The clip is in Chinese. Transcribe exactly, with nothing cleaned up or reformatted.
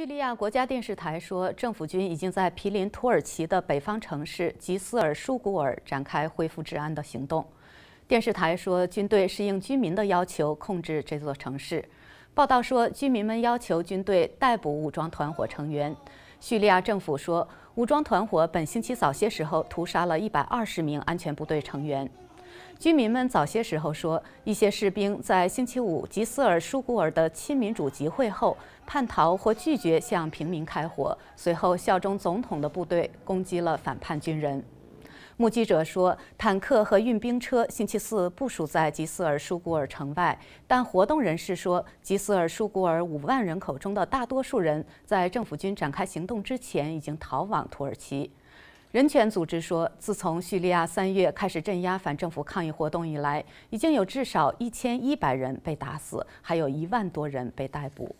叙利亚国家电视台说，政府军已经在毗邻土耳其的北方城市吉斯尔舒古尔展开恢复治安的行动。电视台说，军队是应居民的要求控制这座城市。报道说，居民们要求军队逮捕武装团伙成员。叙利亚政府说，武装团伙本星期早些时候屠杀了一百二十名安全部队成员。 居民们早些时候说，一些士兵在星期五吉斯尔舒古尔的亲民主集会后叛逃或拒绝向平民开火，随后效忠总统的部队攻击了反叛军人。目击者说，坦克和运兵车星期四部署在吉斯尔舒古尔城外，但活动人士说，吉斯尔舒古尔五万人口中的大多数人在政府军展开行动之前已经逃往土耳其。 人权组织说，自从叙利亚三月开始镇压反政府抗议活动以来，已经有至少一千一百人被打死，还有一万多人被逮捕。